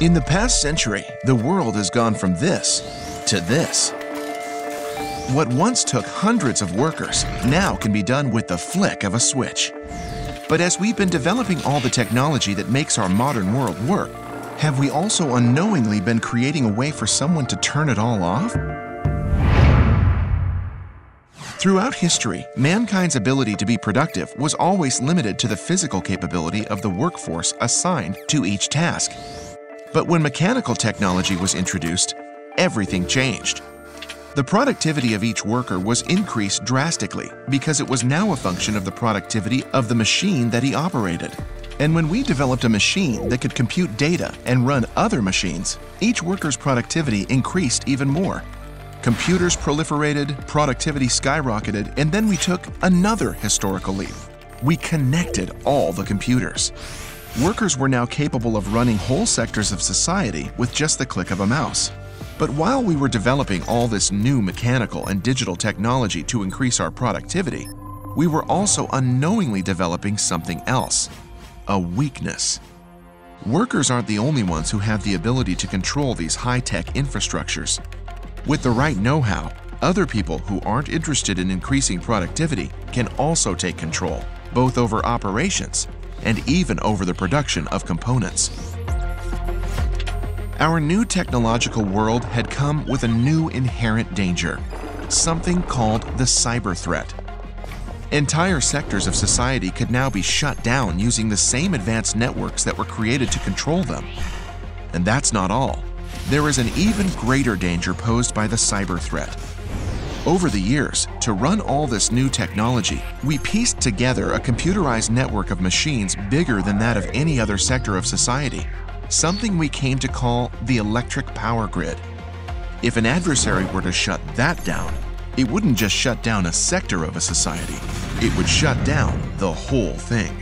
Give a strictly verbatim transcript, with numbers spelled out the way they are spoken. In the past century, the world has gone from this to this. What once took hundreds of workers now can be done with the flick of a switch. But as we've been developing all the technology that makes our modern world work, have we also unknowingly been creating a way for someone to turn it all off? Throughout history, mankind's ability to be productive was always limited to the physical capability of the workforce assigned to each task. But when mechanical technology was introduced, everything changed. The productivity of each worker was increased drastically because it was now a function of the productivity of the machine that he operated. And when we developed a machine that could compute data and run other machines, each worker's productivity increased even more. Computers proliferated, productivity skyrocketed, and then we took another historical leap. We connected all the computers. Workers were now capable of running whole sectors of society with just the click of a mouse. But while we were developing all this new mechanical and digital technology to increase our productivity, we were also unknowingly developing something else, a weakness. Workers aren't the only ones who have the ability to control these high-tech infrastructures. With the right know-how, other people who aren't interested in increasing productivity can also take control, both over operations and even over the production of components. Our new technological world had come with a new inherent danger, something called the cyber threat. Entire sectors of society could now be shut down using the same advanced networks that were created to control them. And that's not all. There is an even greater danger posed by the cyber threat. Over the years, to run all this new technology, we pieced together a computerized network of machines bigger than that of any other sector of society. Something we came to call the electric power grid. If an adversary were to shut that down, it wouldn't just shut down a sector of a society, it would shut down the whole thing.